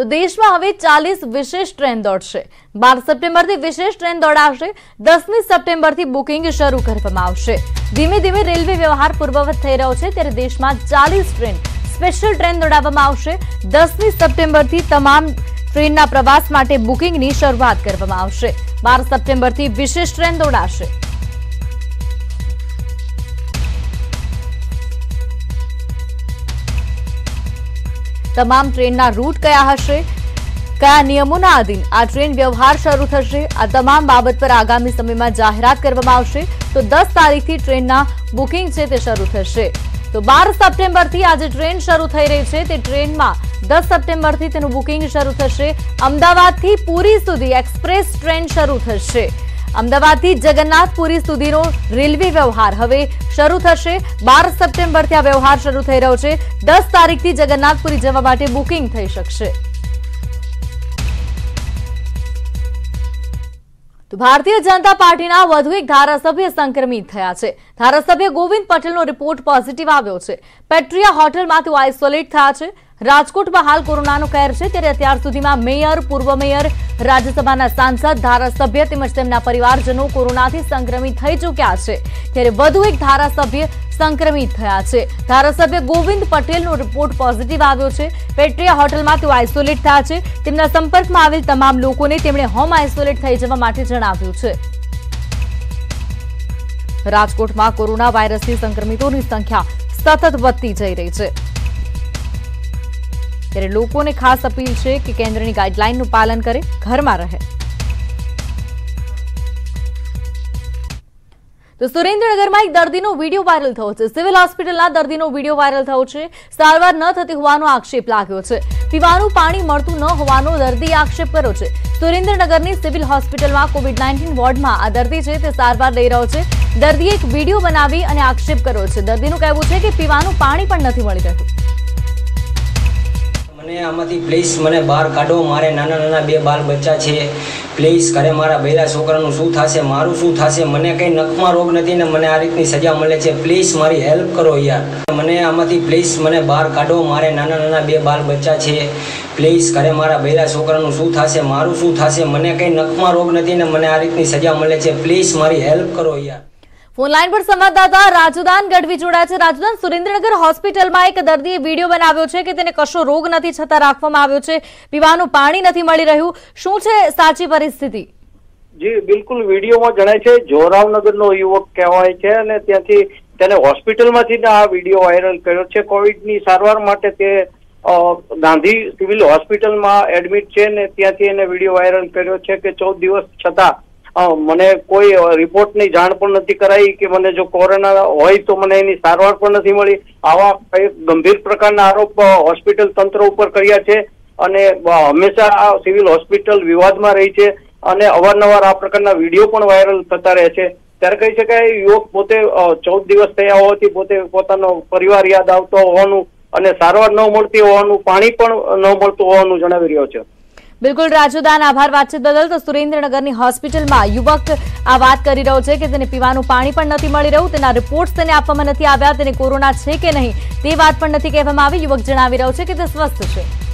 તો દેશમાં હવે 40 વિશેષ ટ્રેન દોડશે। 12 સપ્ટેમ્બરથી વિશેષ ટ્રેન દોડાશે। 10મી સપ્ટેમ્બરથી બુકિંગ શરૂ કરવામાં આવશે। ધીમે ધીમે રેલવે વ્યવહાર પૂર્વવત થઈ રહ્યો છે, ત્યારે દેશમાં 40 ટ્રેન સ્પેશિયલ ટ્રેન દોડાવવામાં આવશે। 10મી સપ્ટેમ્બરથી તમામ ટ્રેનના પ્રવાસ માટે બુકિંગની શરૂઆત કરવામાં આવશે। 12 સપ્ટેમ્બરથી વિશેષ ટ્રેન દોડાશે। तमाम ट्रेन ना रूट क्या हशे, क्या नियमों अधीन आ ट्रेन व्यवहार शुरू थशे, आ तमाम बाबत पर आगामी समय में जाहरात करवामां आवशे। तो 10 तारीख थी ट्रेन ना बुकिंग छे ते शुरू थशे। तो 12 सप्टेम्बर थी आज ट्रेन शुरू थई रही छे ते ट्रेन में 10 सप्टेम्बर थी तेनुं बुकिंग शुरू थशे। अमदावाद थी पुरी सुधी एक्सप्रेस ट्रेन शुरू थशे। अमदावाद थी जगन्नाथपुरी सुधीनो रेलवे व्यवहार हवे शुरू थशे। 12 सप्टेम्बर थी आ व्यवहार शुरू थई रह्यो छे। 10 तारीख थी जगन्नाथपुरी जवा माटे बुकिंग थई शकशे। तो भारतीय जनता पार्टी वधु एक धारासभ्य संक्रमित थया छे। धारासभ्य गोविंद पटेलनो रिपोर्ट पॉजिटिव आव्यो छे। पेट्रिया होटल में आइसोलेट थया छे। राजकोट में हाल कोरोना कहर है, तरह अत्यार सुधी में मेयर, पूर्व मेयर, राज्यसभा सांसद, धारासभ्य तेमज तेमना परिवारजनों कोरोना संक्रमित थई चुक्या है। त्यारे वधु एक धारासभ्य संक्रमित थया छे। धारासभ्य गोविंद पटेलनो रिपोर्ट पॉजिटिव आव्यो छे। पेट्रिया होटल में आइसोलेट थया छे। तेमना संपर्क में आवेल तमाम लोकोने तेमणे होम आइसोलेट थई जवा माटे जणाव्युं छे। राजकोट में कोरोना वायरसथी संक्रमितों की संख्या सतत वधती जई रही है, तेरे लोगों ने खास अपील है कि केंद्र की गाइडलाइन नु पालन करे, घर में रहे। तो सुरेन्द्रनगर में एक दर्दी वीडियो वायरल थयो छे। सिविल होस्पिटल दर्दी वीडियो वायरल थयो छे। सारवार न थती होवानो आक्षेप लाग्यो छे। पीवानुं पाणी मळतुं न होवानो दर्दी आक्षेप कर्यो छे। सुरेन्द्रनगर की सिविल होस्पिटल में कोविड-19 वोर्ड में आ दर्दी है ते सारवार लई रह्यो छे। दर्दीए एक वीडियो बनावी अने आक्षेप कर्यो छे। दर्दीनुं कहेवुं छे कि पीवानुं पाणी पण नथी मळी रह्युं। मैंने आमा प्लीज मैंने बहार काढ़ो, मारे नाना नाना बे बाल बच्चा है, प्लीज घरे मारा बेला छोकरानु शू थाशे, मारू शू थाशे, मने कई नकमा रोग नहीं ने मने आ रीतनी सजा मळे छे, प्लीज मारी हेल्प करो यार। मैंने आमा प्लीज मैंने बहार काढ़ो, मारे नाना नाना बे बाल बच्चा है, प्लीज घरे मारा बेला छोकरानु शू थाशे, मारू शू थाशे, मने कई नकमा रोग नहीं ने मने आ रीतनी सजा मळे छे, प्लीज मारी हेल्प करो यार। फोनलाइन पर संवाददाता राजूदान गढ़वी जोड़ाया छे। राजूदान, सुरेन्द्रनगर होस्पिटल में एक दर्दीए वीडियो बनाव्यो छे कि तेने कशो रोग नथी छता राखवामां आव्यो छे, पीवानुं पाणी नथी मळी रह्युं, शुं छे साची परिस्थिति? जी बिल्कुल, वीडियो में जणाय छे जोरावनगरनो युवक कहेवाय छे अने त्यांथी तेने होस्पिटलमांथी आ वीडियो वायरल कर्यो छे। कोविडनी सारवार माटे ते गांधी सिविल होस्पिटल में एडमिट छे ने त्यांथी एने वीडियो वायरल कर्यो छे के 14 दिवस छतां मने कोई रिपोर्ट नहीं जाण पण नथी कराई कि मने जो कोरोना होय तो मने एनी सारवार पण नथी मळी। आवा गंभीर प्रकारना आरोप होस्पिटल तंत्र उपर कर्या छे अने हमेशा आ सिविल होस्पिटल विवादमां रही छे अने अवारनवार आ प्रकारना विडियो पण वायरल थता रहे छे। त्यारे कही शकाय युवक पोते 14 दिवस थया होवाथी पोते पोतानो परिवार याद आवतो होवानुं अने सारवार न मळती होवानुं, पाणी पण न मळतुं होवानुं जणावी रह्यो छे। बिल्कुल राजूदान, आभार बातचीत बदल। तो सुरेन्द्रनगर की होस्पिटल में युवक आ बात करी रह्यो छे कि तेने पीवानुं पाणी पण नथी मळी रह्युं, तेना रिपोर्ट्स तेने आपवामां नथी आव्या, तेने कोरोना छे के नहीं ते वात पण नथी कहेवामां आवी। युवक जणावी रह्यो छे कि ते स्वस्थ छे।